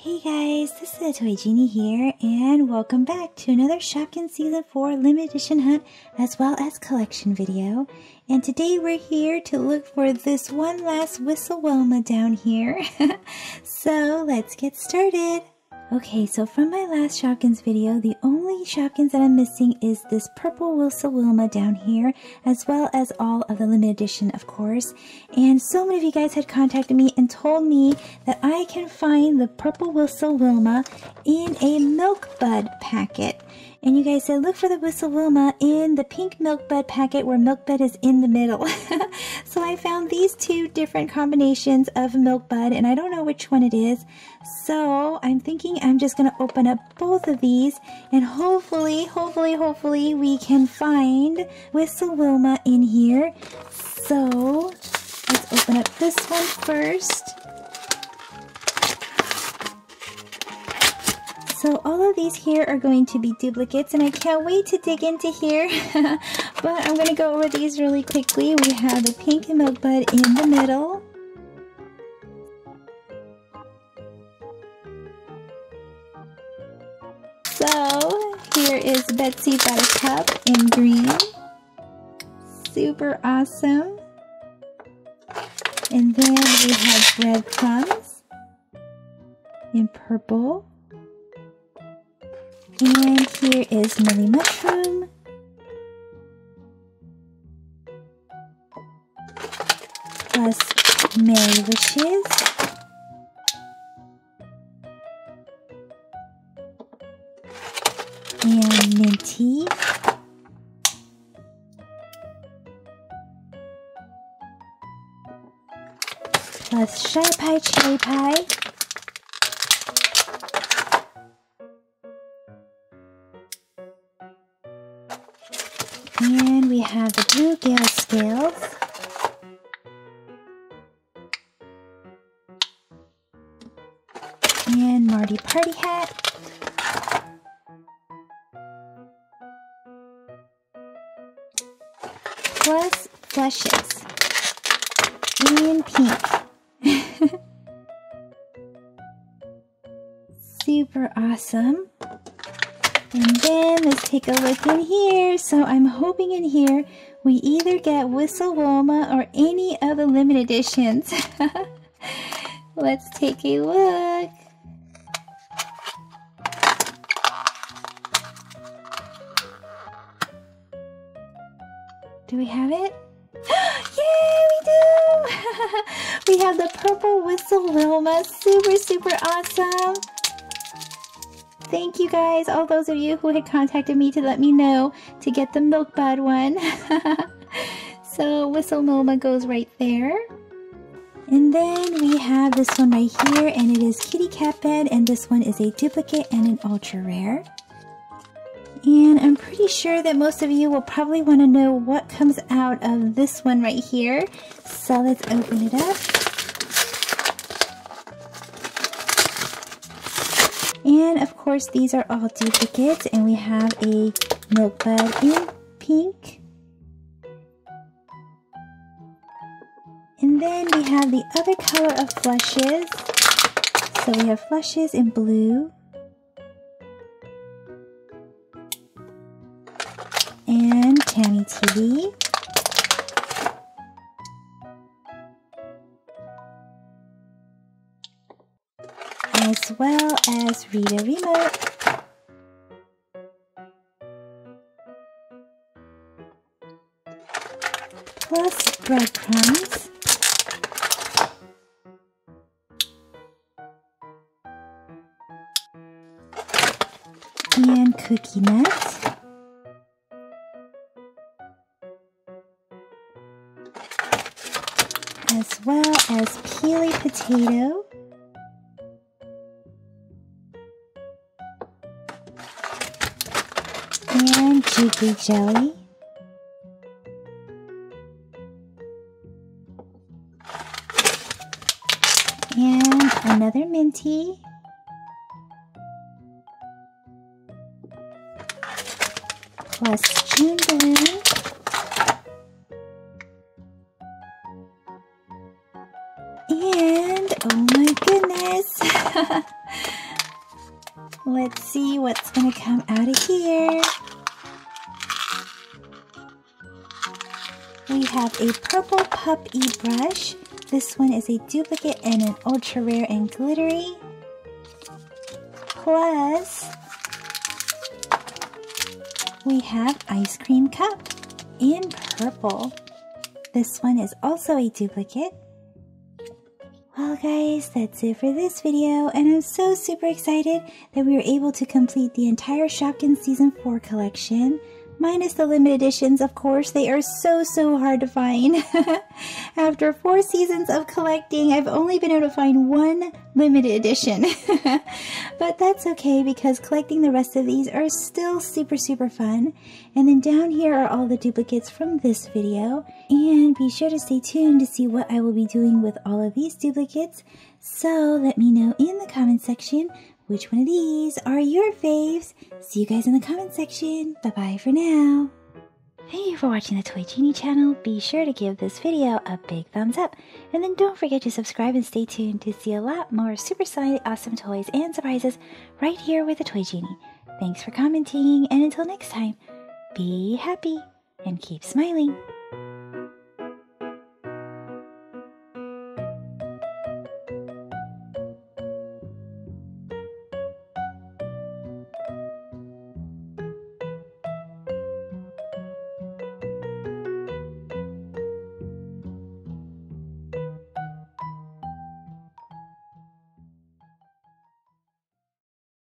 Hey guys, this is Toy Genie here, and welcome back to another Shopkins Season 4 Limited Edition Hunt as well as Collection video. And today we're here to look for this one last Whistle Wilma down here. So let's get started. Okay, so from my last Shopkins video, the only Shopkins that I'm missing is this purple Whistle Wilma down here, as well as all of the limited edition, of course. And so many of you guys had contacted me and told me that I can find the purple Whistle Wilma in a Milk Bud packet. And you guys said, look for the Whistle Wilma in the pink Milk Bud packet where Milk Bud is in the middle. So I found these two different combinations of Milk Bud, and I don't know which one it is. So I'm thinking I'm just going to open up both of these, and hopefully we can find Whistle Wilma in here. So let's open up this one first. So all of these here are going to be duplicates, and I can't wait to dig into here. But I'm going to go over these really quickly. We have the pink Milk Bud in the middle. So here is Betsy Buttercup in green. Super awesome. And then we have Breadcrumbs in purple. And here is Millie Mushroom. Plus Merry Witches. And Minty. Plus Shy Pie Chili Pie. And we have the Bluegill Scales. And Marty Party Hat. Plus Flushes. And pink. Super awesome. And then let's take a look in here. So I'm hoping in here we either get Whistle Wilma or any of the limited editions. Let's take a look. Do we have it? Yay, we do! We have the purple Whistle Wilma. Super awesome. Thank you guys, all those of you who had contacted me to let me know to get the Milk Bud one. So Whistle Wilma goes right there. And then we have this one right here, and it is Kitty Cat Bed, and this one is a duplicate and an ultra rare. And I'm pretty sure that most of you will probably want to know what comes out of this one right here. So let's open it up. And of course these are all duplicates, and we have a Milk Bud in pink. And then we have the other color of Flushes. So we have Flushes in blue. And Candy TV. As well as Rita Remote. Plus Breadcrumbs. And Cookie Nuts. As well as Peely Potato. And Jiggly Jelly. And another Minty. Plus June Balloon. And oh my goodness! Let's see what's gonna come out of here. We have a purple puppy brush. This one is a duplicate and an ultra rare and glittery. Plus, we have ice cream cup in purple. This one is also a duplicate. Well guys, that's it for this video, and I'm so super excited that we were able to complete the entire Shopkins Season 4 collection. Minus the limited editions, of course. They are so hard to find. After 4 seasons of collecting, I've only been able to find one limited edition. But that's okay, because collecting the rest of these are still super fun. And then down here are all the duplicates from this video. And be sure to stay tuned to see what I will be doing with all of these duplicates. So let me know in the comment section which one of these are your faves. See you guys in the comment section. Bye-bye for now. Thank you for watching the Toy Genie channel. Be sure to give this video a big thumbs up. And then don't forget to subscribe and stay tuned to see a lot more super silly, awesome toys and surprises right here with the Toy Genie. Thanks for commenting, and until next time, be happy and keep smiling.